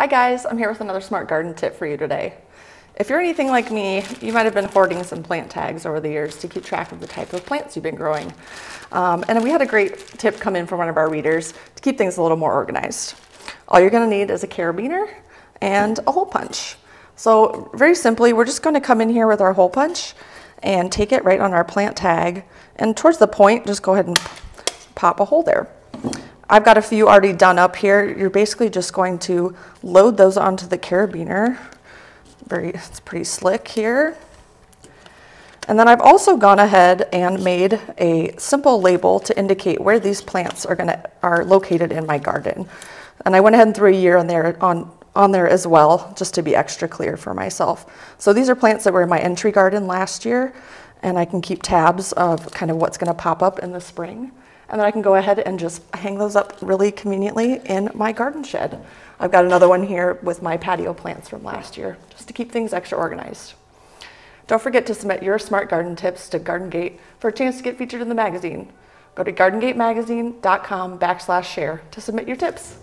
Hi guys, I'm here with another smart garden tip for you today. If you're anything like me, you might have been hoarding some plant tags over the years to keep track of the type of plants you've been growing. And we had a great tip come in from one of our readers to keep things a little more organized. All you're going to need is a carabiner and a hole punch. So very simply, we're just going to come in here with our hole punch and take it right on our plant tag. And towards the point, just go ahead and pop a hole there. I've got a few already done up here. You're basically just going to load those onto the carabiner. It's pretty slick here. And then I've also gone ahead and made a simple label to indicate where these plants are located in my garden. And I went ahead and threw a year on there as well, just to be extra clear for myself. So these are plants that were in my entry garden last year, and I can keep tabs of kind of what's gonna pop up in the spring. And then I can go ahead and just hang those up really conveniently in my garden shed. I've got another one here with my patio plants from last year, just to keep things extra organized. Don't forget to submit your smart garden tips to Garden Gate for a chance to get featured in the magazine. Go to GardenGateMagazine.com/share to submit your tips.